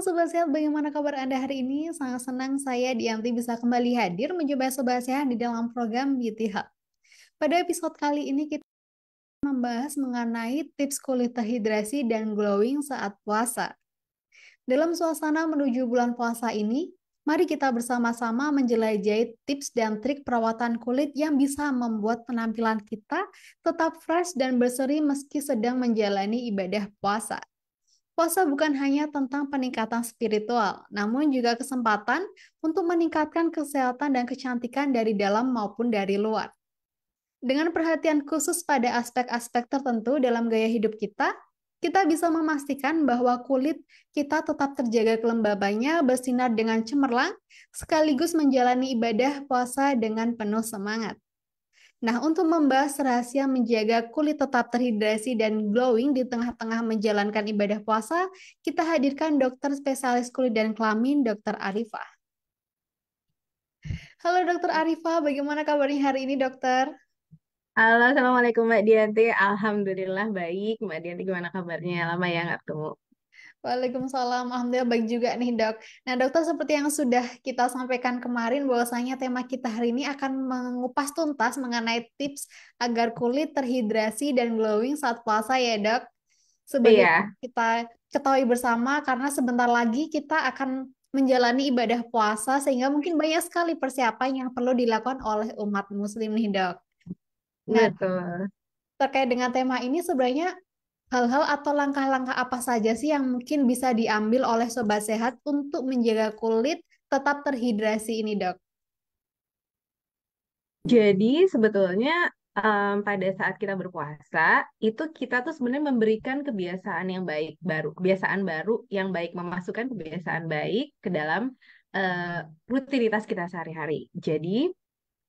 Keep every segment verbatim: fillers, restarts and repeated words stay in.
Shalom Sobat Sehat, bagaimana kabar Anda hari ini? Sangat senang saya Dianti bisa kembali hadir menjumpai Sobat Sehat di dalam program B T H. Pada episode kali ini kita membahas mengenai tips kulit terhidrasi dan glowing saat puasa. Dalam suasana menuju bulan puasa ini, mari kita bersama-sama menjelajahi tips dan trik perawatan kulit yang bisa membuat penampilan kita tetap fresh dan berseri meski sedang menjalani ibadah puasa. Puasa bukan hanya tentang peningkatan spiritual, namun juga kesempatan untuk meningkatkan kesehatan dan kecantikan dari dalam maupun dari luar. Dengan perhatian khusus pada aspek-aspek tertentu dalam gaya hidup kita, kita bisa memastikan bahwa kulit kita tetap terjaga kelembabannya, bersinar dengan cemerlang, sekaligus menjalani ibadah puasa dengan penuh semangat. Nah, untuk membahas rahasia menjaga kulit tetap terhidrasi dan glowing di tengah-tengah menjalankan ibadah puasa, kita hadirkan dokter spesialis kulit dan kelamin, dokter Arifah. Halo dokter Arifah, bagaimana kabarnya hari ini dokter? Halo, assalamualaikum Mbak Dianti. Alhamdulillah baik. Mbak Dianti gimana kabarnya? Lama ya nggak ketemu. Waalaikumsalam, alhamdulillah baik juga nih dok. Nah dokter, seperti yang sudah kita sampaikan kemarin bahwasanya tema kita hari ini akan mengupas tuntas mengenai tips agar kulit terhidrasi dan glowing saat puasa ya dok. Sebagai iya. kita ketahui bersama karena sebentar lagi kita akan menjalani ibadah puasa sehingga mungkin banyak sekali persiapan yang perlu dilakukan oleh umat muslim nih dok. Nah betul. Terkait dengan tema ini sebenarnya hal-hal atau langkah-langkah apa saja sih yang mungkin bisa diambil oleh Sobat Sehat untuk menjaga kulit tetap terhidrasi ini, dok? Jadi sebetulnya um, pada saat kita berpuasa, itu kita tuh sebenarnya memberikan kebiasaan yang baik baru, kebiasaan baru yang baik, memasukkan kebiasaan baik ke dalam uh, rutinitas kita sehari-hari. Jadi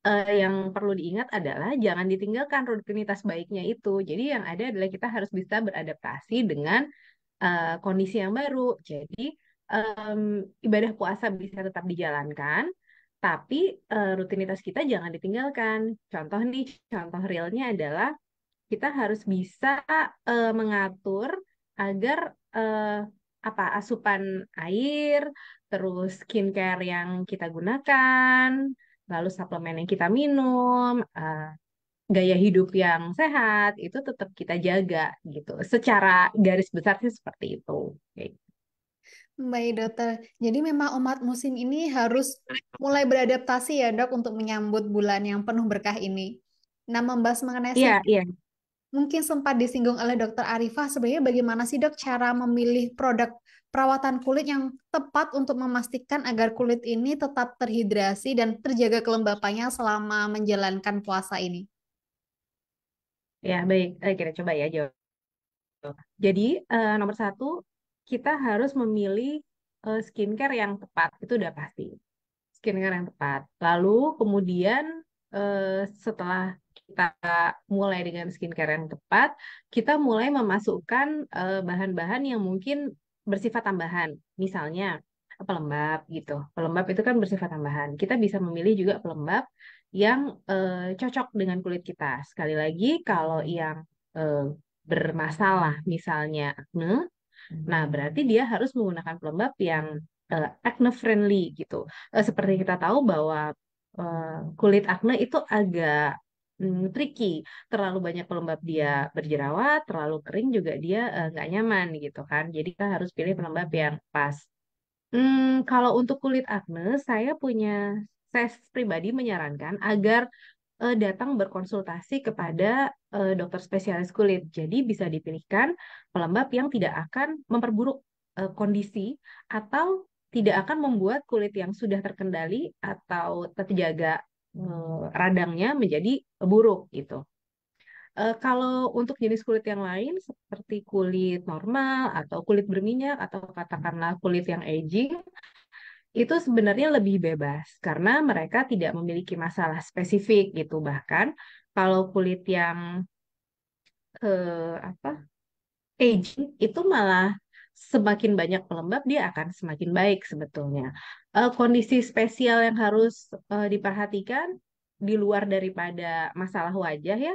Uh, yang perlu diingat adalah jangan ditinggalkan rutinitas baiknya itu. Jadi yang ada adalah kita harus bisa beradaptasi dengan uh, kondisi yang baru. Jadi um, ibadah puasa bisa tetap dijalankan, tapi uh, rutinitas kita jangan ditinggalkan. Contoh nih, contoh realnya adalah kita harus bisa uh, mengatur agar uh, apa asupan air, terus skincare yang kita gunakan, lalu suplemen yang kita minum, uh, gaya hidup yang sehat, itu tetap kita jaga gitu. Secara garis besar sih seperti itu. Okay. Baik dokter, jadi memang umat muslim ini harus mulai beradaptasi ya dok untuk menyambut bulan yang penuh berkah ini. Nah membahas mengenai yeah, yeah. mungkin sempat disinggung oleh dokter Arifah, sebenarnya bagaimana sih dok cara memilih produk perawatan kulit yang tepat untuk memastikan agar kulit ini tetap terhidrasi dan terjaga kelembapannya selama menjalankan puasa ini? Ya, baik. Kita coba ya jawab. Jadi, eh, nomor satu, kita harus memilih eh, skincare yang tepat. Itu udah pasti. Skincare yang tepat. Lalu, kemudian eh, setelah kita mulai dengan skincare yang tepat, kita mulai memasukkan eh, bahan-bahan yang mungkin bersifat tambahan, misalnya pelembab gitu. Pelembab itu kan bersifat tambahan. Kita bisa memilih juga pelembab yang eh, cocok dengan kulit kita. Sekali lagi, kalau yang eh, bermasalah, misalnya akne, nah berarti dia harus menggunakan pelembab yang eh, acne friendly gitu. Eh, seperti kita tahu bahwa eh, kulit akne itu agak tricky, terlalu banyak pelembab dia berjerawat, terlalu kering juga dia nggak uh, nyaman gitu kan. Jadi kita harus pilih pelembab yang pas. Hmm, kalau untuk kulit akne, saya punya, saya pribadi menyarankan agar uh, datang berkonsultasi kepada uh, dokter spesialis kulit. Jadi bisa dipilihkan pelembab yang tidak akan memperburuk uh, kondisi atau tidak akan membuat kulit yang sudah terkendali atau terjaga radangnya menjadi buruk gitu. E, kalau untuk jenis kulit yang lain seperti kulit normal atau kulit berminyak atau katakanlah kulit yang aging, itu sebenarnya lebih bebas karena mereka tidak memiliki masalah spesifik gitu. Bahkan kalau kulit yang eh, apa aging itu malah semakin banyak pelembab dia akan semakin baik sebetulnya. Uh, kondisi spesial yang harus uh, diperhatikan di luar daripada masalah wajah ya,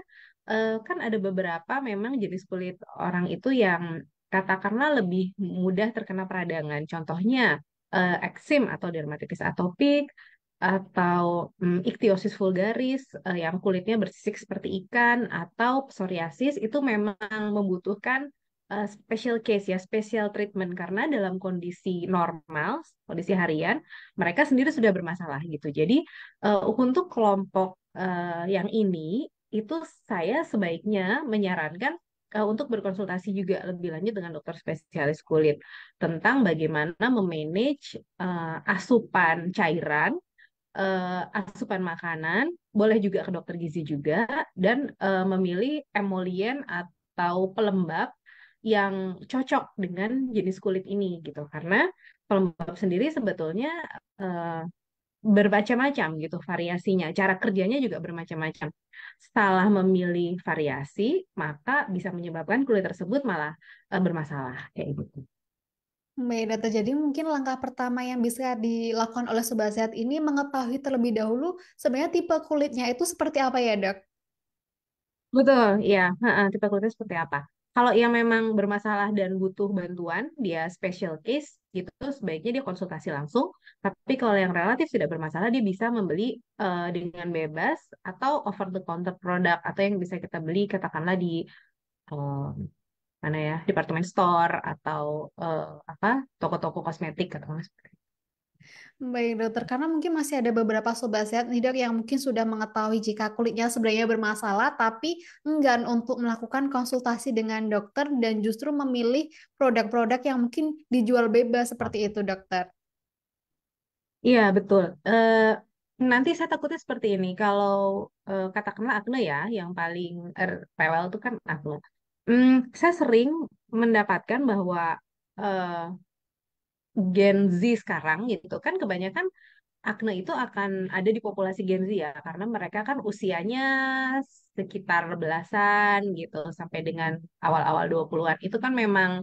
uh, kan ada beberapa memang jenis kulit orang itu yang katakanlah lebih mudah terkena peradangan. Contohnya eh, eksim atau dermatitis atopik, atau hmm, ichthyosis vulgaris eh, yang kulitnya bersisik seperti ikan, atau psoriasis itu memang membutuhkan eh, special case ya, special treatment, karena dalam kondisi normal, kondisi harian, mereka sendiri sudah bermasalah gitu. Jadi eh, untuk kelompok eh, yang ini itu saya sebaiknya menyarankan eh, untuk berkonsultasi juga lebih lanjut dengan dokter spesialis kulit tentang bagaimana memanage eh, asupan cairan, asupan makanan, boleh juga ke dokter gizi juga, dan uh, memilih emolien atau pelembab yang cocok dengan jenis kulit ini gitu, karena pelembab sendiri sebetulnya uh, bermacam-macam gitu variasinya, cara kerjanya juga bermacam-macam. Salah memilih variasi maka bisa menyebabkan kulit tersebut malah uh, bermasalah kayak gitu. Mbak Data, jadi mungkin langkah pertama yang bisa dilakukan oleh sobat sehat ini mengetahui terlebih dahulu sebenarnya tipe kulitnya itu seperti apa ya, Dok? Betul, ya. Tipe kulitnya seperti apa? Kalau yang memang bermasalah dan butuh bantuan, dia special case, gitu, sebaiknya dia konsultasi langsung. Tapi kalau yang relatif tidak bermasalah, dia bisa membeli uh, dengan bebas atau over the counter produk, atau yang bisa kita beli katakanlah di uh, mana ya, department store atau uh, apa toko-toko kosmetik atau seperti itu. Baik, Dokter, karena mungkin masih ada beberapa sobat sehat nih, Dok, yang mungkin sudah mengetahui jika kulitnya sebenarnya bermasalah tapi enggan untuk melakukan konsultasi dengan dokter dan justru memilih produk-produk yang mungkin dijual bebas seperti itu, Dokter. Iya, betul. Uh, nanti saya takutnya seperti ini, kalau uh, katakanlah akne ya, yang paling er, rewel itu kan akne. Hmm, saya sering mendapatkan bahwa uh, Gen Z sekarang gitu kan, kebanyakan akne itu akan ada di populasi Gen Z ya, karena mereka kan usianya sekitar belasan gitu sampai dengan awal-awal dua puluhan-an, itu kan memang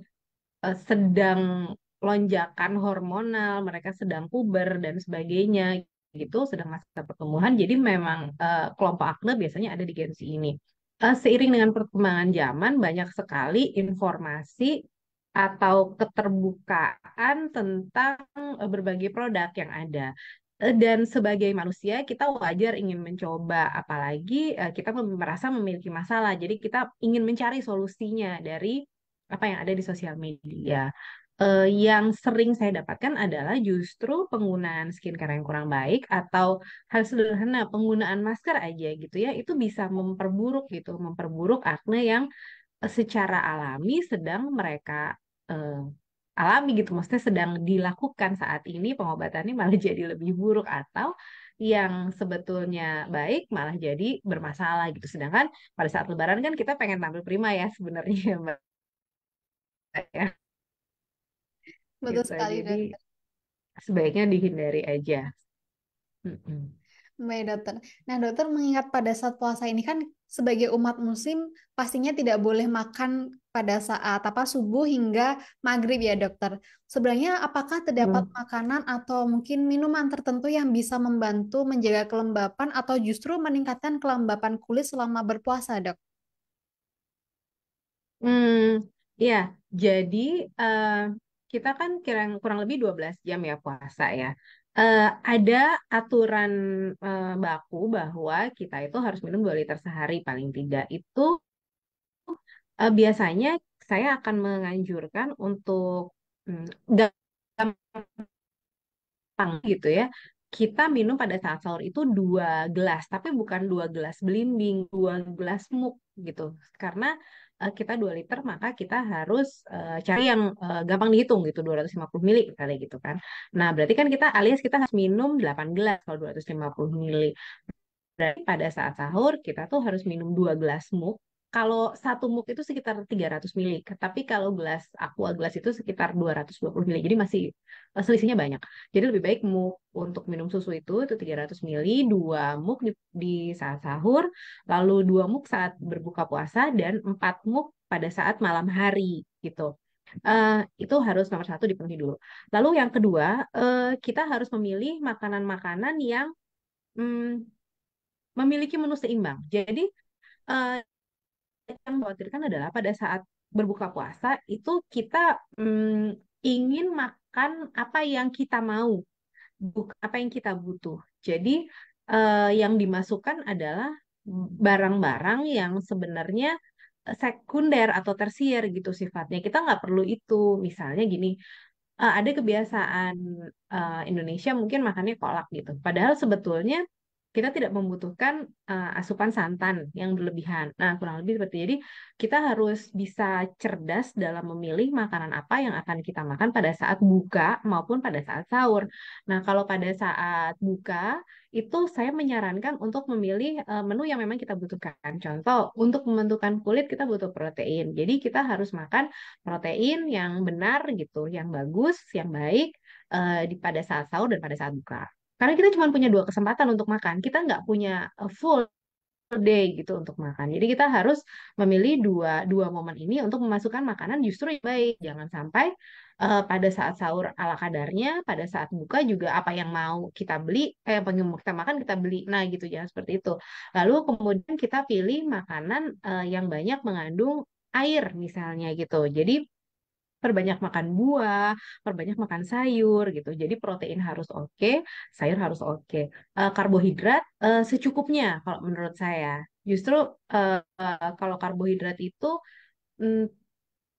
uh, sedang lonjakan hormonal, mereka sedang puber dan sebagainya gitu, sedang masa pertumbuhan. Jadi memang uh, kelompok akne biasanya ada di Gen Z ini. Seiring dengan perkembangan zaman, banyak sekali informasi atau keterbukaan tentang berbagai produk yang ada. Dan sebagai manusia, kita wajar ingin mencoba, apalagi kita merasa memiliki masalah. Jadi kita ingin mencari solusinya dari apa yang ada di sosial media. Yang sering saya dapatkan adalah justru penggunaan skincare yang kurang baik, atau hal sederhana penggunaan masker aja gitu ya, itu bisa memperburuk gitu, memperburuk akne yang secara alami sedang mereka eh, alami gitu, maksudnya sedang dilakukan saat ini, pengobatannya malah jadi lebih buruk, atau yang sebetulnya baik malah jadi bermasalah gitu. Sedangkan pada saat lebaran kan kita pengen tampil prima ya sebenarnya, Mbak. Ya. Betul gitu, sekali, jadi Dokter, sebaiknya dihindari aja. Mm-mm. Baik, Dokter. Nah, Dokter, mengingat pada saat puasa ini kan sebagai umat muslim pastinya tidak boleh makan pada saat apa subuh hingga maghrib ya, Dokter. Sebenarnya apakah terdapat hmm. makanan atau mungkin minuman tertentu yang bisa membantu menjaga kelembapan atau justru meningkatkan kelembapan kulit selama berpuasa, Dok? Hmm, ya. Jadi Uh... kita kan kurang, kurang lebih dua belas jam ya puasa ya. Uh, ada aturan uh, baku bahwa kita itu harus minum dua liter sehari paling tidak. Itu uh, biasanya saya akan menganjurkan untuk hmm, gampang gitu ya. Kita minum pada saat sahur itu dua gelas, tapi bukan dua gelas belimbing, dua gelas mug gitu. Karena kita dua liter, maka kita harus uh, cari yang uh, gampang dihitung gitu, dua ratus lima puluh mililiter kali gitu kan. Nah, berarti kan kita alias kita harus minum delapan gelas kalau dua ratus lima puluh mililiter. Berarti pada saat sahur kita tuh harus minum dua gelas mug. Kalau satu mug itu sekitar tiga ratus mililiter, tapi kalau gelas aqua gelas itu sekitar dua ratus dua puluh mililiter. Jadi masih selisihnya banyak. Jadi lebih baik mug untuk minum susu itu itu tiga ratus mililiter, dua mug di, di saat sahur, lalu dua mug saat berbuka puasa, dan empat mug pada saat malam hari gitu. Uh, itu harus nomor satu dipenuhi dulu. Lalu yang kedua, uh, kita harus memilih makanan-makanan yang mm, memiliki menu seimbang. Jadi uh, yang khawatirkan adalah pada saat berbuka puasa itu kita mm, ingin makan apa yang kita mau, bukan apa yang kita butuh. Jadi eh, yang dimasukkan adalah barang-barang yang sebenarnya sekunder atau tersier gitu sifatnya. Kita nggak perlu itu. Misalnya gini, eh, ada kebiasaan eh, Indonesia mungkin makannya kolak gitu. Padahal sebetulnya kita tidak membutuhkan uh, asupan santan yang berlebihan. Nah, kurang lebih seperti itu. Jadi, kita harus bisa cerdas dalam memilih makanan apa yang akan kita makan pada saat buka maupun pada saat sahur. Nah, kalau pada saat buka, itu saya menyarankan untuk memilih uh, menu yang memang kita butuhkan. Contoh, untuk pembentukan kulit kita butuh protein. Jadi, kita harus makan protein yang benar gitu, yang bagus, yang baik uh, di pada saat sahur dan pada saat buka. Karena kita cuma punya dua kesempatan untuk makan, kita nggak punya full day gitu untuk makan. Jadi kita harus memilih dua dua momen ini untuk memasukkan makanan justru yang baik. Jangan sampai uh, pada saat sahur ala kadarnya, pada saat buka juga apa yang mau kita beli, eh, apa yang kita makan kita beli. Nah gitu, jangan seperti itu. Lalu kemudian kita pilih makanan uh, yang banyak mengandung air misalnya gitu. Jadi perbanyak makan buah, perbanyak makan sayur gitu. Jadi protein harus oke, sayur harus oke. Uh, karbohidrat uh, secukupnya kalau menurut saya. Justru uh, uh, kalau karbohidrat itu um,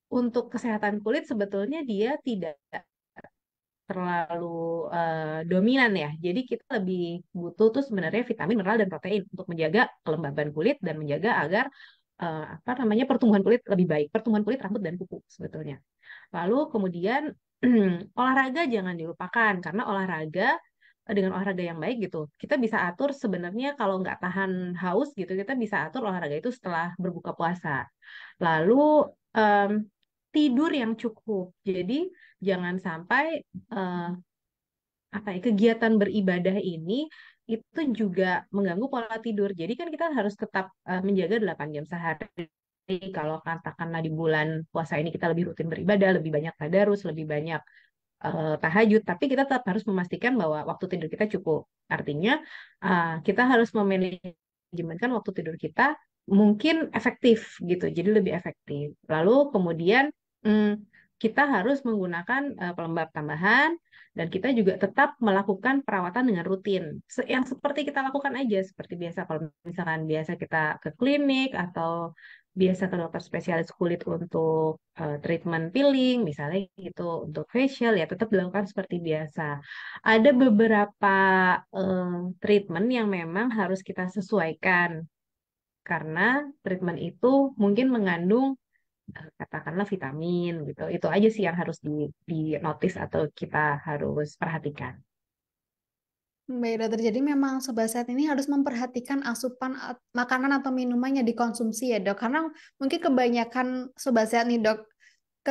untuk kesehatan kulit sebetulnya dia tidak terlalu uh, dominan ya. Jadi kita lebih butuh tuh sebenarnya vitamin, mineral, dan protein untuk menjaga kelembaban kulit dan menjaga agar Uh, apa namanya pertumbuhan kulit lebih baik, pertumbuhan kulit, rambut, dan kuku sebetulnya. Lalu kemudian olahraga jangan dilupakan, karena olahraga dengan olahraga yang baik gitu kita bisa atur sebenarnya. Kalau nggak tahan haus gitu, kita bisa atur olahraga itu setelah berbuka puasa. Lalu um, tidur yang cukup, jadi jangan sampai uh, apa ya, kegiatan beribadah ini itu juga mengganggu pola tidur. Jadi kan kita harus tetap uh, menjaga delapan jam sehari. Kalau katakanlah di bulan puasa ini kita lebih rutin beribadah, lebih banyak tadarus, lebih banyak uh, tahajud, tapi kita tetap harus memastikan bahwa waktu tidur kita cukup. Artinya uh, kita harus memanajemenkan waktu tidur kita mungkin efektif gitu, jadi lebih efektif. Lalu kemudian hmm, kita harus menggunakan uh, pelembab tambahan, dan kita juga tetap melakukan perawatan dengan rutin. Yang seperti kita lakukan aja, seperti biasa. Kalau misalkan biasa kita ke klinik atau biasa ke dokter spesialis kulit untuk uh, treatment peeling, misalnya gitu, untuk facial, ya tetap dilakukan seperti biasa. Ada beberapa uh, treatment yang memang harus kita sesuaikan, karena treatment itu mungkin mengandung katakanlah vitamin gitu. Itu aja sih yang harus di, di notice atau kita harus perhatikan. Baik dokter, jadi memang sobat sehat ini harus memperhatikan asupan at, makanan atau minumannya dikonsumsi ya dok, karena mungkin kebanyakan sobat sehat nih dok,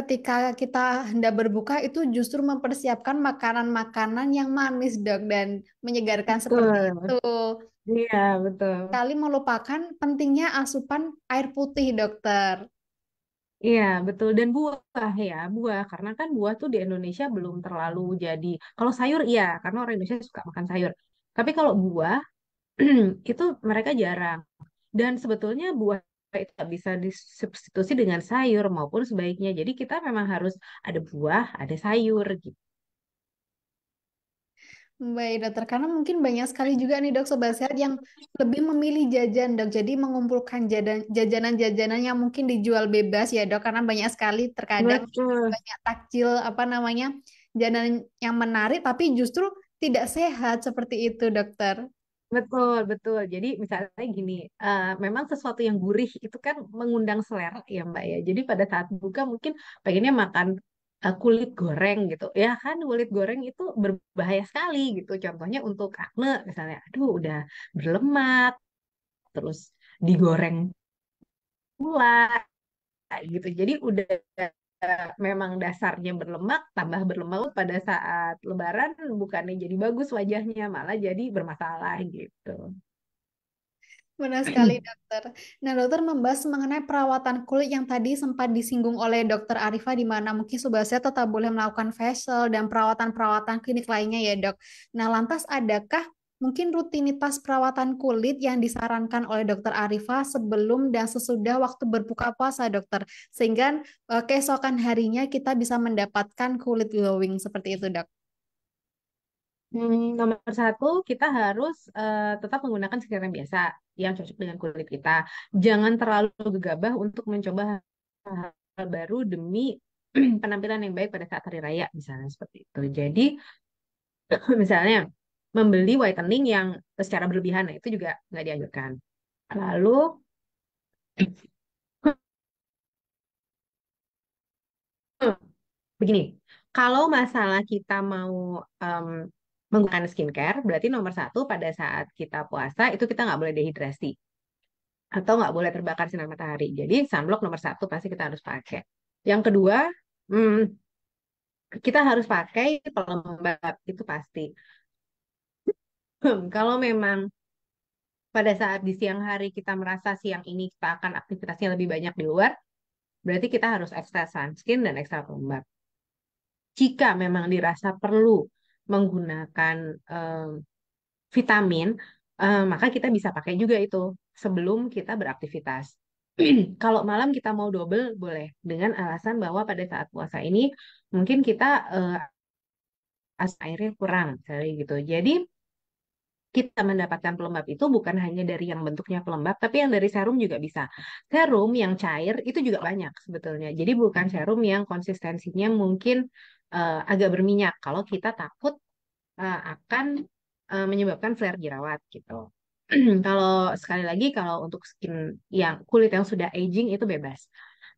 ketika kita hendak berbuka itu justru mempersiapkan makanan-makanan yang manis dok, dan menyegarkan betul. Seperti itu. Iya betul. Kali melupakan pentingnya asupan air putih dokter. Iya, betul. Dan buah ya, buah. Karena kan buah tuh di Indonesia belum terlalu jadi. Kalau sayur iya, karena orang Indonesia suka makan sayur. Tapi kalau buah, itu mereka jarang. Dan sebetulnya buah itu nggak bisa disubstitusi dengan sayur maupun sebaiknya. Jadi kita memang harus ada buah, ada sayur gitu. Baik dokter, karena mungkin banyak sekali juga nih dok sobat sehat yang lebih memilih jajan dok, jadi mengumpulkan jajanan-jajanan yang mungkin dijual bebas ya dok, karena banyak sekali terkadang betul. Banyak takjil apa namanya jajanan yang menarik tapi justru tidak sehat seperti itu dokter. Betul, betul. Jadi misalnya gini, uh, memang sesuatu yang gurih itu kan mengundang selera ya mbak ya, jadi pada saat buka mungkin pengennya makan kulit goreng gitu ya kan, kulit goreng itu berbahaya sekali gitu, contohnya untuk akne misalnya, aduh udah berlemak terus digoreng pula gitu, jadi udah memang dasarnya berlemak tambah berlemak, pada saat lebaran bukannya jadi bagus wajahnya malah jadi bermasalah gitu. Benar sekali dokter. Nah dokter, membahas mengenai perawatan kulit yang tadi sempat disinggung oleh dokter Arifah, di mana mungkin sobat sehat tetap boleh melakukan facial dan perawatan-perawatan klinik lainnya ya dok. Nah lantas adakah mungkin rutinitas perawatan kulit yang disarankan oleh dokter Arifah sebelum dan sesudah waktu berbuka puasa, dokter. Sehingga keesokan harinya kita bisa mendapatkan kulit glowing seperti itu, dok. Hmm, nomor satu, kita harus uh, tetap menggunakan skincare yang biasa, yang cocok dengan kulit kita. Jangan terlalu gegabah untuk mencoba hal baru demi penampilan yang baik pada saat hari raya, misalnya seperti itu. Jadi, misalnya membeli whitening yang secara berlebihan, nah itu juga nggak dianjurkan. Lalu, begini, kalau masalah kita mau Um, menggunakan skincare, berarti nomor satu pada saat kita puasa itu kita nggak boleh dehidrasi atau nggak boleh terbakar sinar matahari. Jadi sunblock nomor satu pasti kita harus pakai. Yang kedua, hmm, kita harus pakai pelembab, itu pasti. Kalau memang pada saat di siang hari kita merasa siang ini kita akan aktivitasnya lebih banyak di luar, berarti kita harus ekstra sunscreen dan ekstra pelembab. Jika memang dirasa perlu menggunakan um, vitamin, um, maka kita bisa pakai juga itu sebelum kita beraktivitas. Kalau malam kita mau double, boleh. Dengan alasan bahwa pada saat puasa ini mungkin kita uh, asam airnya kurang, misalnya gitu. Jadi kita mendapatkan pelembab itu bukan hanya dari yang bentuknya pelembab, tapi yang dari serum juga bisa. Serum yang cair itu juga banyak sebetulnya. Jadi bukan serum yang konsistensinya mungkin Uh, agak berminyak kalau kita takut uh, akan uh, menyebabkan flare jerawat gitu. Kalau sekali lagi kalau untuk skin yang kulit yang sudah aging itu bebas.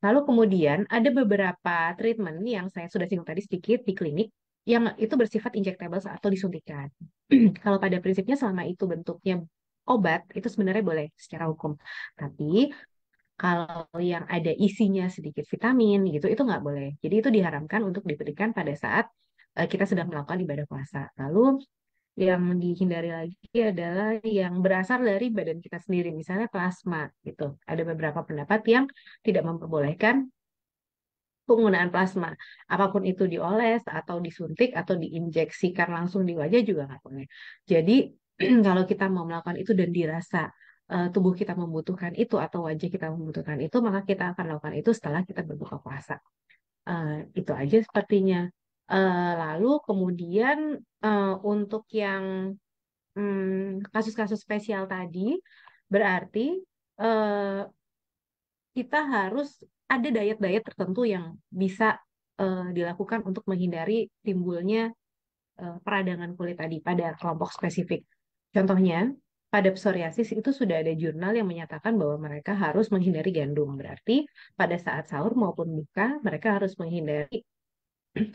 Lalu kemudian ada beberapa treatment yang saya sudah singgung tadi sedikit di klinik yang itu bersifat injectable atau disuntikan. Kalau pada prinsipnya selama itu bentuknya obat itu sebenarnya boleh secara hukum. Tapi kalau yang ada isinya sedikit vitamin gitu, itu nggak boleh. Jadi itu diharamkan untuk diberikan pada saat uh, kita sedang melakukan ibadah puasa. Lalu yang dihindari lagi adalah yang berasal dari badan kita sendiri, misalnya plasma gitu. Ada beberapa pendapat yang tidak memperbolehkan penggunaan plasma. Apapun itu dioles atau disuntik atau diinjeksikan langsung di wajah juga nggak boleh. Jadi kalau kita mau melakukan itu dan dirasa tubuh kita membutuhkan itu atau wajah kita membutuhkan itu, maka kita akan lakukan itu setelah kita berbuka puasa. Uh, itu aja sepertinya. Uh, lalu kemudian uh, untuk yang kasus-kasus hmm, spesial tadi, berarti uh, kita harus ada diet-diet tertentu yang bisa uh, dilakukan untuk menghindari timbulnya uh, peradangan kulit tadi pada kelompok spesifik. Contohnya, pada psoriasis itu sudah ada jurnal yang menyatakan bahwa mereka harus menghindari gandum. Berarti pada saat sahur maupun buka mereka harus menghindari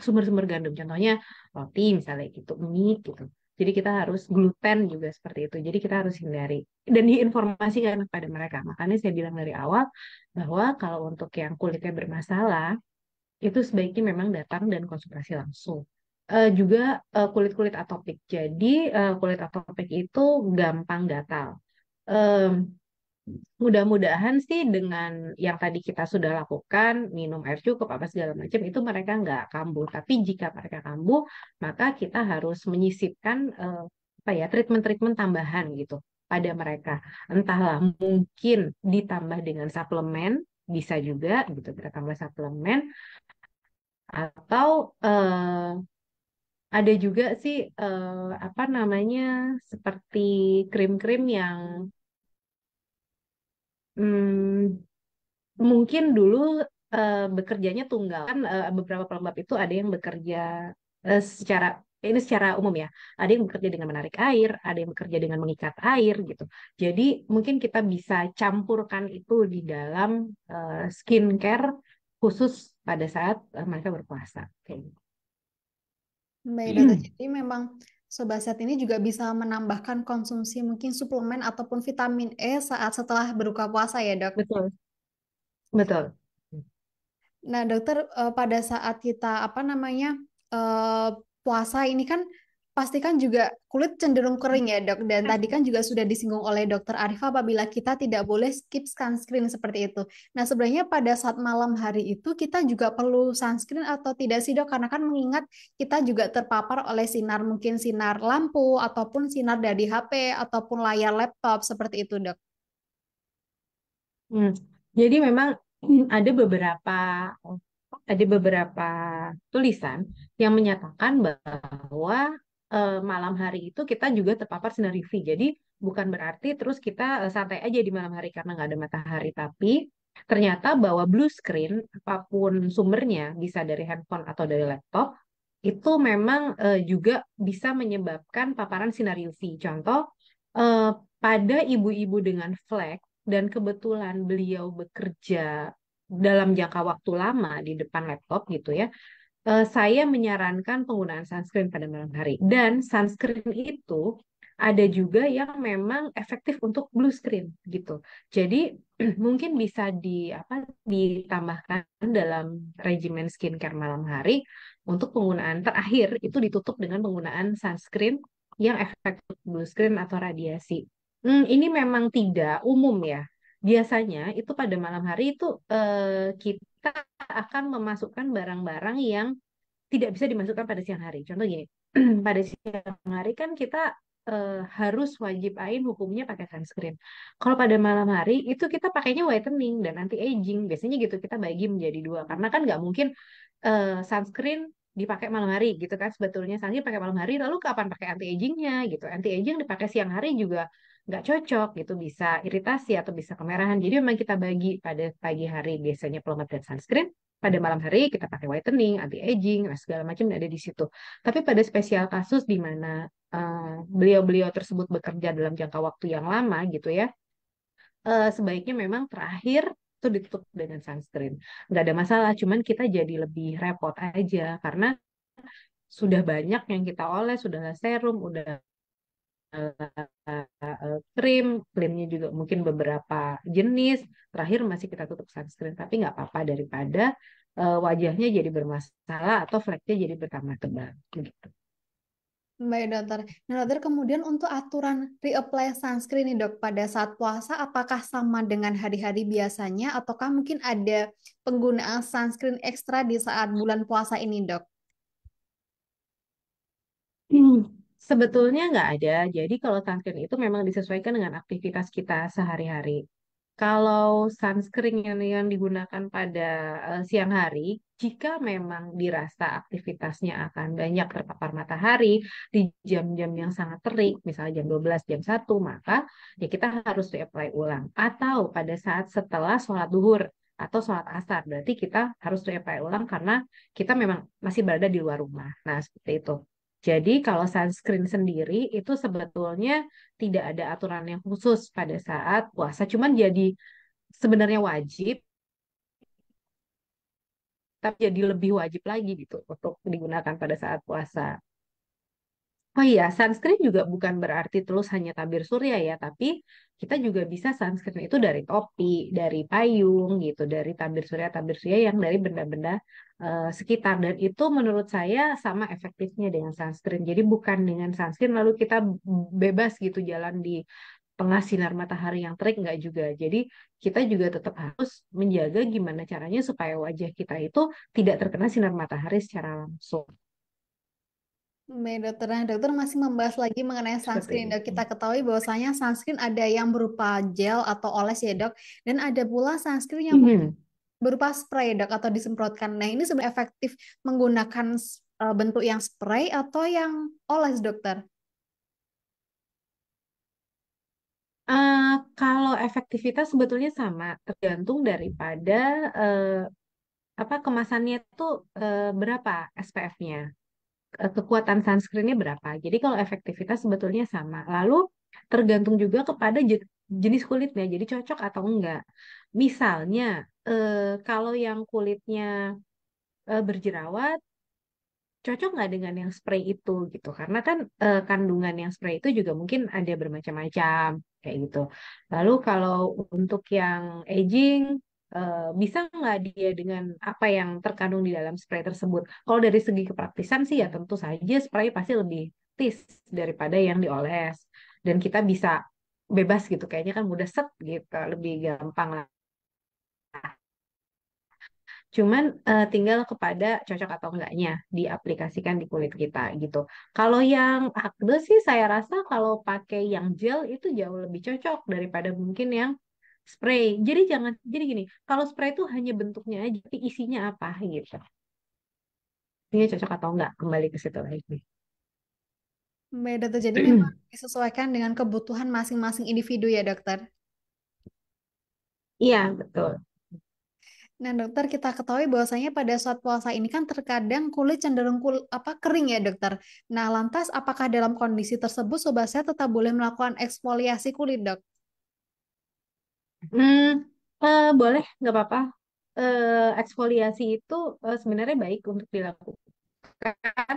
sumber-sumber gandum. Contohnya roti misalnya gitu, mie gitu. Jadi kita harus gluten juga seperti itu. Jadi kita harus hindari dan diinformasikan kepada mereka. Makanya saya bilang dari awal bahwa kalau untuk yang kulitnya bermasalah itu sebaiknya memang datang dan konsultasi langsung. Uh, juga kulit-kulit uh, atopik. Jadi uh, kulit atopik itu gampang gatal. Um, Mudah-mudahan sih dengan yang tadi kita sudah lakukan, minum air cukup apa segala macam, itu mereka nggak kambuh. Tapi jika mereka kambuh, maka kita harus menyisipkan uh, apa ya treatment-treatment tambahan gitu pada mereka. Entahlah mungkin ditambah dengan suplemen, bisa juga gitu kita tambah suplemen atau uh, ada juga sih eh, apa namanya seperti krim-krim yang hmm, mungkin dulu eh, bekerjanya tunggal kan, eh, beberapa pelembab itu ada yang bekerja eh, secara ini secara umum ya, ada yang bekerja dengan menarik air, ada yang bekerja dengan mengikat air gitu. Jadi mungkin kita bisa campurkan itu di dalam eh, skincare khusus pada saat eh, mereka berpuasa kayak gitu. Baik, dokter. Jadi memang sobat sehat ini juga bisa menambahkan konsumsi mungkin suplemen ataupun vitamin E saat setelah berbuka puasa ya, dok? Betul. Betul. Nah, dokter, pada saat kita apa namanya puasa ini kan pastikan juga kulit cenderung kering ya dok, dan tadi kan juga sudah disinggung oleh dokter Arifah apabila kita tidak boleh skip sunscreen seperti itu. Nah sebenarnya pada saat malam hari itu kita juga perlu sunscreen atau tidak sih dok, karena kan mengingat kita juga terpapar oleh sinar, mungkin sinar lampu ataupun sinar dari H P ataupun layar laptop seperti itu dok. Hmm, jadi memang ada beberapa ada beberapa tulisan yang menyatakan bahwa malam hari itu kita juga terpapar sinar U V. Jadi bukan berarti terus kita santai aja di malam hari karena nggak ada matahari, tapi ternyata bahwa blue screen apapun sumbernya, bisa dari handphone atau dari laptop, itu memang juga bisa menyebabkan paparan sinar U V. Contoh, pada ibu-ibu dengan flek dan kebetulan beliau bekerja dalam jangka waktu lama di depan laptop gitu ya, saya menyarankan penggunaan sunscreen pada malam hari. Dan sunscreen itu ada juga yang memang efektif untuk blue screen gitu. Jadi mungkin bisa di apa ditambahkan dalam regimen skincare malam hari. Untuk penggunaan terakhir itu ditutup dengan penggunaan sunscreen yang efektif blue screen atau radiasi. Hmm, ini memang tidak umum ya. Biasanya itu pada malam hari itu eh, kita akan memasukkan barang-barang yang tidak bisa dimasukkan pada siang hari. Contoh gini, pada siang hari kan kita eh, harus wajib ain hukumnya pakai sunscreen. Kalau pada malam hari itu kita pakainya whitening dan anti-aging. Biasanya gitu kita bagi menjadi dua. Karena kan nggak mungkin eh, sunscreen dipakai malam hari gitu kan. Sebetulnya sunscreen pakai malam hari lalu kapan pakai anti-agingnya gitu. Anti-aging dipakai siang hari juga nggak cocok gitu, bisa iritasi atau bisa kemerahan. Jadi memang kita bagi pada pagi hari biasanya pelumat dan sunscreen, pada malam hari kita pakai whitening, anti aging, segala macam ada di situ. Tapi pada spesial kasus di mana beliau-beliau uh, tersebut bekerja dalam jangka waktu yang lama gitu ya, uh, sebaiknya memang terakhir itu ditutup dengan sunscreen. Nggak ada masalah, cuman kita jadi lebih repot aja karena sudah banyak yang kita oles, sudahlah serum, udah krim, krimnya juga mungkin beberapa jenis, terakhir masih kita tutup sunscreen. Tapi nggak apa-apa daripada wajahnya jadi bermasalah atau fleknya jadi bertambah tebal gitu. Baik dokter. Nah dokter, kemudian untuk aturan reapply sunscreen nih dok pada saat puasa, apakah sama dengan hari-hari biasanya ataukah mungkin ada penggunaan sunscreen ekstra di saat bulan puasa ini dok? Hmm. Sebetulnya nggak ada. Jadi kalau sunscreen itu memang disesuaikan dengan aktivitas kita sehari-hari. Kalau sunscreen yang, yang digunakan pada uh, siang hari, jika memang dirasa aktivitasnya akan banyak terpapar matahari di jam-jam yang sangat terik, misalnya jam dua belas, jam satu, maka ya kita harus reapply ulang. Atau pada saat setelah sholat duhur atau sholat asar, berarti kita harus reapply ulang karena kita memang masih berada di luar rumah. Nah, seperti itu. Jadi kalau sunscreen sendiri itu sebetulnya tidak ada aturan yang khusus pada saat puasa. Cuman jadi sebenarnya wajib, tapi jadi lebih wajib lagi gitu untuk digunakan pada saat puasa. Oh iya, sunscreen juga bukan berarti terus hanya tabir surya ya, tapi kita juga bisa sunscreen itu dari topi, dari payung gitu, dari tabir surya-tabir surya yang dari benda-benda sekitar. Dan itu menurut saya sama efektifnya dengan sunscreen. Jadi bukan dengan sunscreen lalu kita bebas gitu jalan di tengah sinar matahari yang terik, nggak juga. Jadi kita juga tetap harus menjaga gimana caranya supaya wajah kita itu tidak terkena sinar matahari secara langsung. Baik dokter, nah, dokter masih membahas lagi mengenai sunscreen dok. Kita ketahui bahwasanya sunscreen ada yang berupa gel atau oles ya dok, dan ada pula sunscreen yang mm-hmm. berupa spray dok atau disemprotkan. Nah ini sebenarnya efektif menggunakan uh, bentuk yang spray atau yang oles dokter? Uh, kalau efektivitas sebetulnya sama, tergantung daripada uh, apa kemasannya itu uh, berapa S P F-nya. Kekuatan sunscreen-nya berapa. Jadi kalau efektivitas sebetulnya sama. Lalu tergantung juga kepada jenis kulitnya. Jadi cocok atau enggak. Misalnya eh, kalau yang kulitnya eh, berjerawat, cocok nggak dengan yang spray itu gitu. Karena kan eh, kandungan yang spray itu juga mungkin ada bermacam-macam kayak gitu. Lalu kalau untuk yang aging, bisa nggak dia dengan apa yang terkandung di dalam spray tersebut? Kalau dari segi kepraktisan sih ya tentu saja spray pasti lebih praktis daripada yang dioles. Dan kita bisa bebas gitu, kayaknya kan mudah set gitu, lebih gampang lah. Cuman uh, tinggal kepada cocok atau enggaknya diaplikasikan di kulit kita gitu. Kalau yang akne sih saya rasa kalau pakai yang gel itu jauh lebih cocok daripada mungkin yang spray. Jadi jangan jadi gini, kalau spray itu hanya bentuknya aja, tapi isinya apa gitu. Ini cocok atau enggak, kembali ke situ lagi. Beda tuh, jadi memang disesuaikan dengan kebutuhan masing-masing individu ya dokter? Iya, betul. Nah dokter, kita ketahui bahwasanya pada saat puasa ini kan terkadang kulit cenderung kul apa kering ya dokter. Nah lantas apakah dalam kondisi tersebut sobat saya tetap boleh melakukan eksfoliasi kulit dok? Hmm, eh, boleh, nggak apa-apa. Eh, eksfoliasi itu eh, sebenarnya baik untuk dilakukan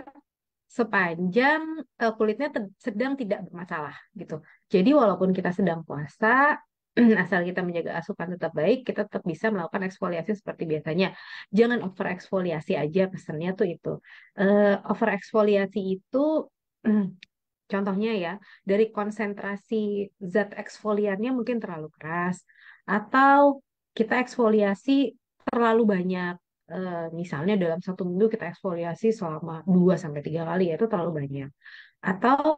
sepanjang eh, kulitnya sedang tidak bermasalah gitu. Jadi walaupun kita sedang puasa, asal kita menjaga asupan tetap baik, kita tetap bisa melakukan eksfoliasi seperti biasanya. Jangan over eksfoliasi aja, pesannya tuh itu. Uh, over eksfoliasi itu, contohnya ya, dari konsentrasi zat eksfoliannya mungkin terlalu keras, atau kita eksfoliasi terlalu banyak. Uh, misalnya dalam satu minggu kita eksfoliasi selama dua sampai tiga kali, ya, itu terlalu banyak. Atau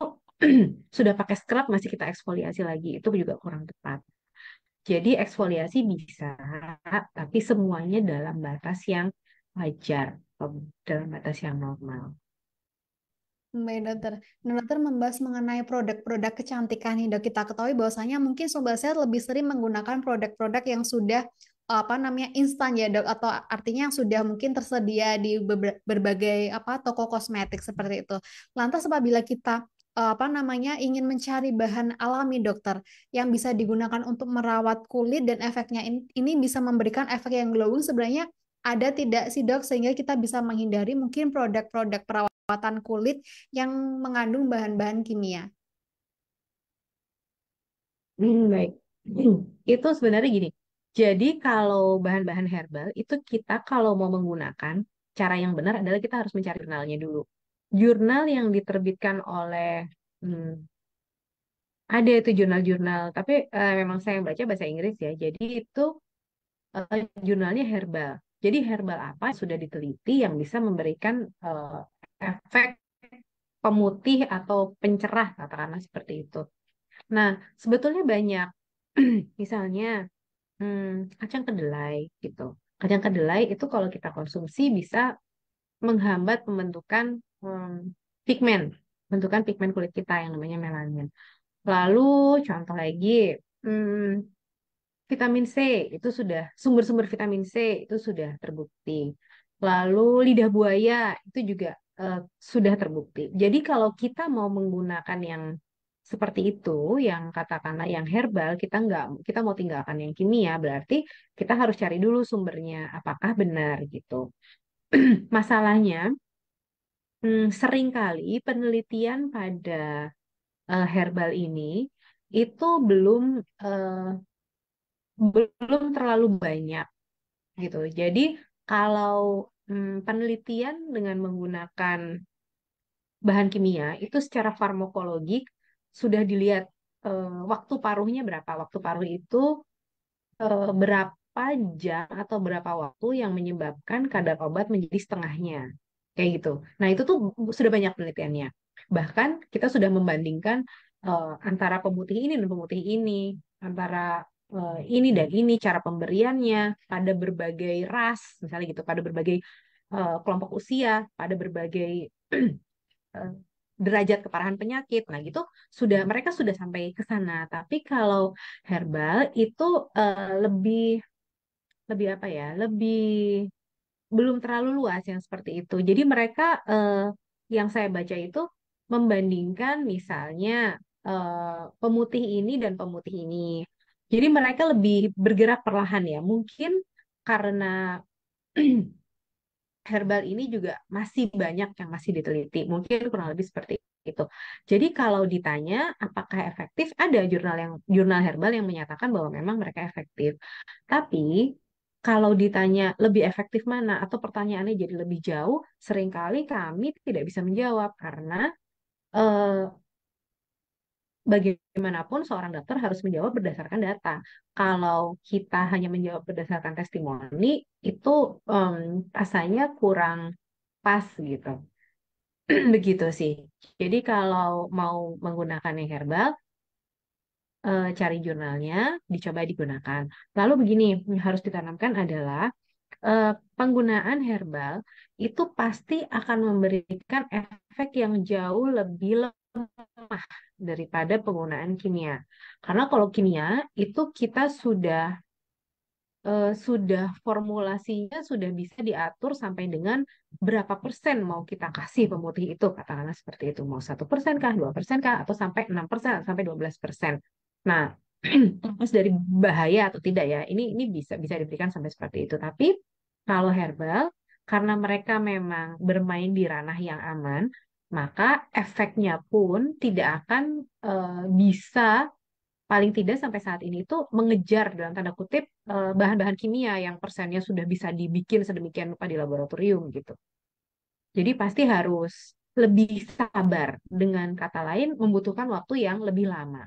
sudah pakai scrub masih kita eksfoliasi lagi, itu juga kurang tepat. Jadi eksfoliasi bisa, tapi semuanya dalam batas yang wajar, dalam batas yang normal. Baik dokter, nah, dokter membahas mengenai produk-produk kecantikan nih dok. Kita ketahui bahwasanya mungkin sobat sehat lebih sering menggunakan produk-produk yang sudah apa namanya instan ya dok, atau artinya yang sudah mungkin tersedia di berbagai apa toko kosmetik seperti itu. Lantas apabila kita apa namanya ingin mencari bahan alami dokter yang bisa digunakan untuk merawat kulit dan efeknya ini, ini bisa memberikan efek yang glowing, sebenarnya ada tidak sih dok, sehingga kita bisa menghindari mungkin produk-produk perawatan kulit yang mengandung bahan-bahan kimia? Hmm, baik, itu sebenarnya gini, jadi kalau bahan-bahan herbal itu kita kalau mau menggunakan cara yang benar adalah kita harus mencari jurnalnya dulu. Jurnal yang diterbitkan oleh hmm, ada itu jurnal-jurnal, tapi uh, memang saya baca bahasa Inggris ya, jadi itu uh, jurnalnya herbal. Jadi herbal apa sudah diteliti yang bisa memberikan uh, efek pemutih atau pencerah, katakanlah seperti itu. Nah sebetulnya banyak, misalnya hmm, kacang kedelai gitu. Kacang kedelai itu kalau kita konsumsi bisa menghambat pembentukan Hmm, pigmen, bentukan pigmen kulit kita yang namanya melanin. Lalu contoh lagi, hmm, vitamin C itu sudah, sumber-sumber vitamin C itu sudah terbukti. Lalu lidah buaya itu juga eh, sudah terbukti. Jadi kalau kita mau menggunakan yang seperti itu, yang katakanlah yang herbal, kita nggak, kita mau tinggalkan yang kimia, berarti kita harus cari dulu sumbernya apakah benar gitu. Masalahnya Hmm, seringkali penelitian pada uh, herbal ini itu belum uh, belum terlalu banyak gitu. Jadi kalau um, penelitian dengan menggunakan bahan kimia itu secara farmakologik sudah dilihat uh, waktu paruhnya berapa, waktu paruh itu uh, berapa jam atau berapa waktu yang menyebabkan kadar obat menjadi setengahnya. Kayak gitu. Nah, itu tuh sudah banyak penelitiannya. Bahkan kita sudah membandingkan uh, antara pemutih ini dan pemutih ini, antara uh, ini dan ini, cara pemberiannya pada berbagai ras, misalnya gitu, pada berbagai uh, kelompok usia, pada berbagai uh, derajat keparahan penyakit. Nah, gitu sudah mereka sudah sampai ke sana. Tapi kalau herbal itu uh, lebih lebih apa ya? Lebih belum terlalu luas yang seperti itu. Jadi mereka eh, yang saya baca itu membandingkan misalnya eh, pemutih ini dan pemutih ini. Jadi mereka lebih bergerak perlahan ya. Mungkin karena herbal ini juga masih banyak yang masih diteliti. Mungkin kurang lebih seperti itu. Jadi kalau ditanya apakah efektif, ada jurnal yang jurnal herbal yang menyatakan bahwa memang mereka efektif. Tapi kalau ditanya lebih efektif mana atau pertanyaannya jadi lebih jauh, seringkali kami tidak bisa menjawab karena eh, bagaimanapun seorang dokter harus menjawab berdasarkan data. Kalau kita hanya menjawab berdasarkan testimoni, itu um, rasanya kurang pas gitu. Begitu sih. Jadi kalau mau menggunakan yang herbal, eh, cari jurnalnya, dicoba digunakan. Lalu begini, yang harus ditanamkan adalah eh, penggunaan herbal itu pasti akan memberikan efek yang jauh lebih lemah daripada penggunaan kimia. Karena kalau kimia itu kita sudah eh, sudah formulasinya sudah bisa diatur sampai dengan berapa persen mau kita kasih pemutih itu, katakanlah seperti itu, mau satu persen kah, dua persen kah, atau sampai enam persen, sampai dua belas persen. Nah, terus dari bahaya atau tidak ya, ini ini bisa bisa diberikan sampai seperti itu. Tapi kalau herbal, karena mereka memang bermain di ranah yang aman, maka efeknya pun tidak akan uh, bisa, paling tidak sampai saat ini itu mengejar dalam tanda kutip bahan-bahan uh, kimia yang persennya sudah bisa dibikin sedemikian rupa di laboratorium gitu. Jadi pasti harus lebih sabar, dengan kata lain membutuhkan waktu yang lebih lama.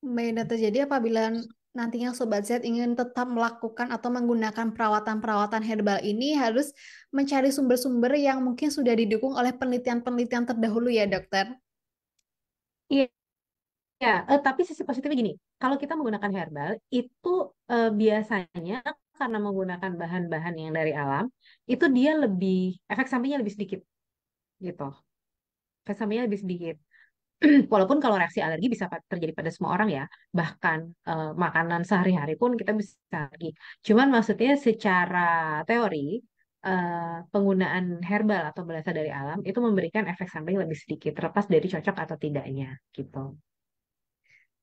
Mbak Yudhata, jadi apabila nantinya Sobat Z ingin tetap melakukan atau menggunakan perawatan-perawatan herbal ini harus mencari sumber-sumber yang mungkin sudah didukung oleh penelitian-penelitian terdahulu ya dokter? Iya, ya, eh, tapi sisi positifnya gini, kalau kita menggunakan herbal itu eh, biasanya karena menggunakan bahan-bahan yang dari alam, itu dia lebih, efek sampingnya lebih sedikit gitu, efek sampingnya lebih sedikit. Walaupun kalau reaksi alergi bisa terjadi pada semua orang ya, bahkan eh, makanan sehari-hari pun kita bisa alergi. Cuman maksudnya secara teori, eh, penggunaan herbal atau berasal dari alam itu memberikan efek samping lebih sedikit, terlepas dari cocok atau tidaknya gitu.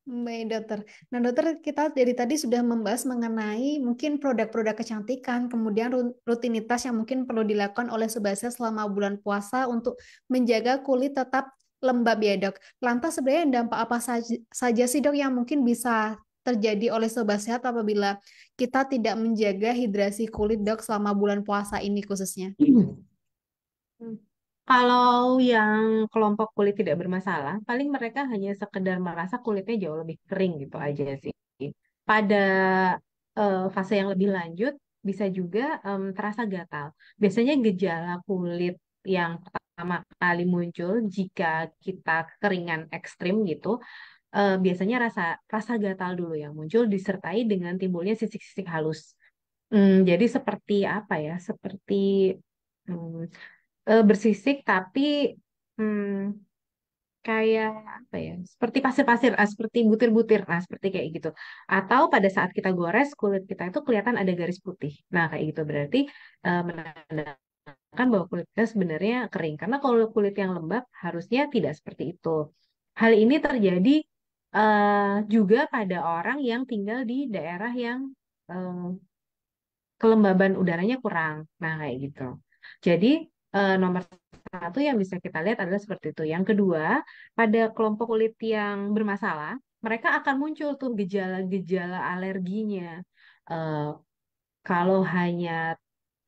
Baik dokter. Nah dokter, kita dari tadi sudah membahas mengenai mungkin produk-produk kecantikan, kemudian rutinitas yang mungkin perlu dilakukan oleh Sobat Z selama bulan puasa untuk menjaga kulit tetap lembab ya dok. Lantas sebenarnya dampak apa saja, saja sih dok yang mungkin bisa terjadi oleh Sobat Sehat apabila kita tidak menjaga hidrasi kulit dok selama bulan puasa ini khususnya? Hmm. Kalau yang kelompok kulit tidak bermasalah, paling mereka hanya sekedar merasa kulitnya jauh lebih kering gitu aja sih. Pada uh, fase yang lebih lanjut bisa juga um, terasa gatal. Biasanya gejala kulit yang pertama kali muncul jika kita keringan ekstrim gitu, eh, biasanya rasa rasa gatal dulu yang muncul, disertai dengan timbulnya sisik-sisik halus. Hmm, jadi seperti apa ya? Seperti hmm, eh, bersisik tapi hmm, kayak apa ya? Seperti pasir-pasir, ah, seperti butir-butir, nah seperti kayak gitu. Atau pada saat kita gores kulit kita itu kelihatan ada garis putih. Nah kayak gitu berarti eh, menandakan kan bahwa kulitnya sebenarnya kering, karena kalau kulit yang lembab harusnya tidak seperti itu. Hal ini terjadi uh, juga pada orang yang tinggal di daerah yang uh, kelembaban udaranya kurang, nah kayak gitu. Jadi uh, nomor satu yang bisa kita lihat adalah seperti itu. Yang kedua, pada kelompok kulit yang bermasalah, mereka akan muncul tuh gejala-gejala alerginya. Uh, kalau hanya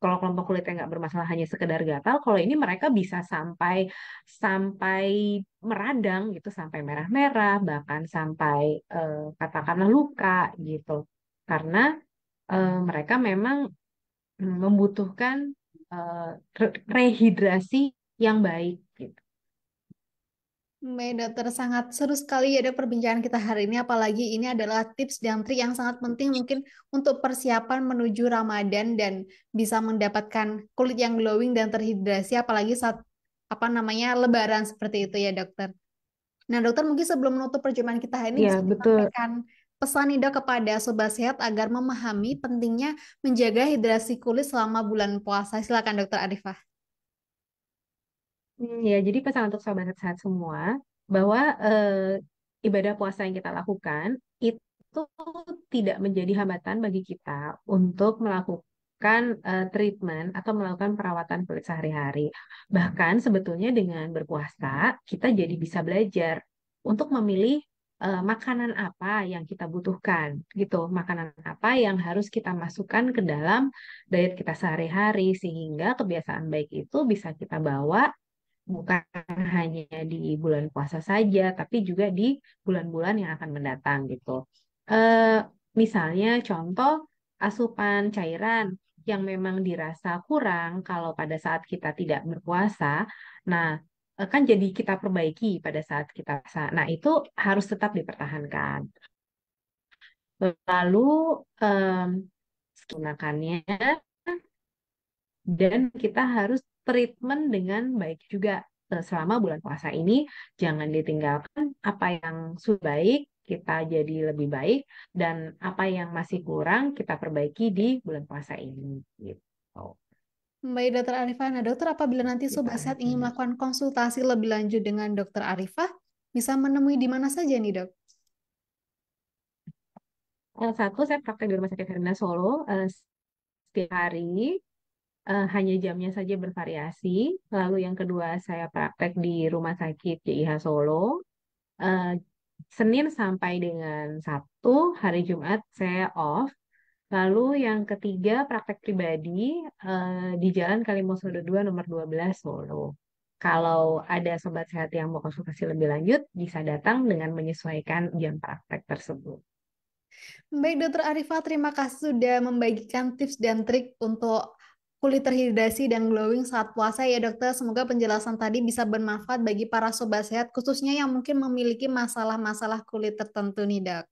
Kalau kelompok kulitnya nggak bermasalah, hanya sekedar gatal, kalau ini mereka bisa sampai sampai meradang gitu, sampai merah-merah, bahkan sampai eh, katakanlah luka gitu, karena eh, mereka memang membutuhkan eh, rehidrasi yang baik gitu. Mbak dokter, sangat seru sekali ya ada perbincangan kita hari ini, apalagi ini adalah tips dan trik yang sangat penting mungkin untuk persiapan menuju Ramadan dan bisa mendapatkan kulit yang glowing dan terhidrasi apalagi saat apa namanya lebaran seperti itu ya dokter. Nah dokter, mungkin sebelum menutup perjumpaan kita hari ini ya, bisa disampaikan pesan nih dok kepada Sobat Sehat agar memahami pentingnya menjaga hidrasi kulit selama bulan puasa. Silakan dokter Arifah. Ya, jadi pesan untuk Sobat Sehat semua, bahwa eh, ibadah puasa yang kita lakukan itu tidak menjadi hambatan bagi kita untuk melakukan eh, treatment atau melakukan perawatan kulit sehari-hari. Bahkan sebetulnya dengan berpuasa, kita jadi bisa belajar untuk memilih eh, makanan apa yang kita butuhkan, gitu. Makanan apa yang harus kita masukkan ke dalam diet kita sehari-hari, sehingga kebiasaan baik itu bisa kita bawa bukan hanya di bulan puasa saja, tapi juga di bulan-bulan yang akan mendatang gitu. E, misalnya contoh asupan cairan yang memang dirasa kurang kalau pada saat kita tidak berpuasa, nah kan jadi kita perbaiki pada saat kita puasa. Nah itu harus tetap dipertahankan. Lalu um, gunakannya, dan kita harus treatment dengan baik juga selama bulan puasa ini. Jangan ditinggalkan, apa yang sudah baik kita jadi lebih baik, dan apa yang masih kurang kita perbaiki di bulan puasa ini. Gitu. Baik dokter Arifah, nah dokter apabila nanti Sobat Sehat ingin melakukan konsultasi lebih lanjut dengan dokter Arifah, bisa menemui di mana saja nih dok? Satu, saya praktek di Rumah Sakit Herna Solo setiap hari. Hanya jamnya saja bervariasi. Lalu yang kedua, saya praktek di Rumah Sakit J I H Solo. Senin sampai dengan Sabtu, hari Jumat saya off. Lalu yang ketiga, praktek pribadi di Jalan Kalimussodo dua nomor dua belas Solo. Kalau ada sobat sehat yang mau konsultasi lebih lanjut, bisa datang dengan menyesuaikan jam praktek tersebut. Baik dokter Arifah, terima kasih sudah membagikan tips dan trik untuk kulit terhidrasi dan glowing saat puasa ya dokter. Semoga penjelasan tadi bisa bermanfaat bagi para sobat sehat, khususnya yang mungkin memiliki masalah-masalah kulit tertentu nih dok.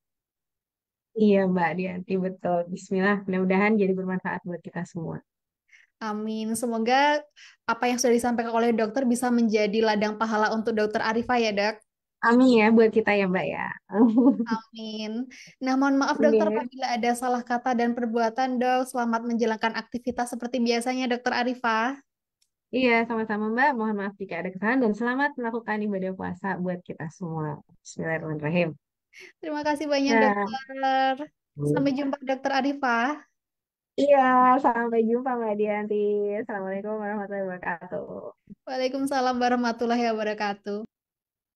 Iya Mbak Dianti, betul. Bismillah, mudah-mudahan jadi bermanfaat buat kita semua. Amin. Semoga apa yang sudah disampaikan oleh dokter bisa menjadi ladang pahala untuk dokter Arifah ya dok. Amin ya, buat kita ya Mbak ya. Amin. Nah mohon maaf dokter yeah. apabila ada salah kata dan perbuatan dok. Selamat menjalankan aktivitas seperti biasanya dokter Arifah. Iya, sama-sama Mbak. Mohon maaf jika ada kesalahan dan selamat melakukan ibadah puasa buat kita semua. Bismillahirrahmanirrahim. Terima kasih banyak yeah. dokter. Sampai jumpa dokter Arifah. Iya, yeah, sampai jumpa Mbak Dianti. Assalamualaikum warahmatullahi wabarakatuh. Waalaikumsalam warahmatullahi wabarakatuh.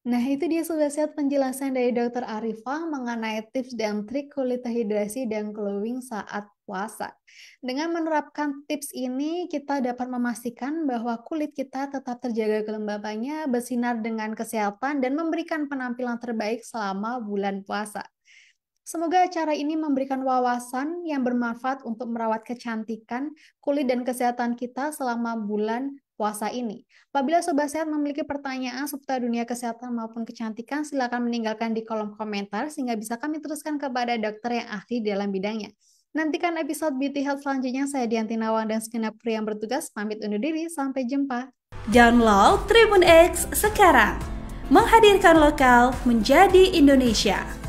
Nah, itu dia Sobat Sehat penjelasan dari dokter Arifah mengenai tips dan trik kulit terhidrasi dan glowing saat puasa. Dengan menerapkan tips ini, kita dapat memastikan bahwa kulit kita tetap terjaga kelembabannya, bersinar dengan kesehatan, dan memberikan penampilan terbaik selama bulan puasa. Semoga acara ini memberikan wawasan yang bermanfaat untuk merawat kecantikan, kulit, dan kesehatan kita selama bulan puasa ini. Apabila Sobat Sehat memiliki pertanyaan seputar dunia kesehatan maupun kecantikan, silakan meninggalkan di kolom komentar sehingga bisa kami teruskan kepada dokter yang ahli dalam bidangnya. Nantikan episode Beauty Health selanjutnya. Saya Dianti Nawang dan segenap kru yang bertugas pamit undur diri. Sampai jumpa. Download TribunX sekarang. Menghadirkan lokal menjadi Indonesia.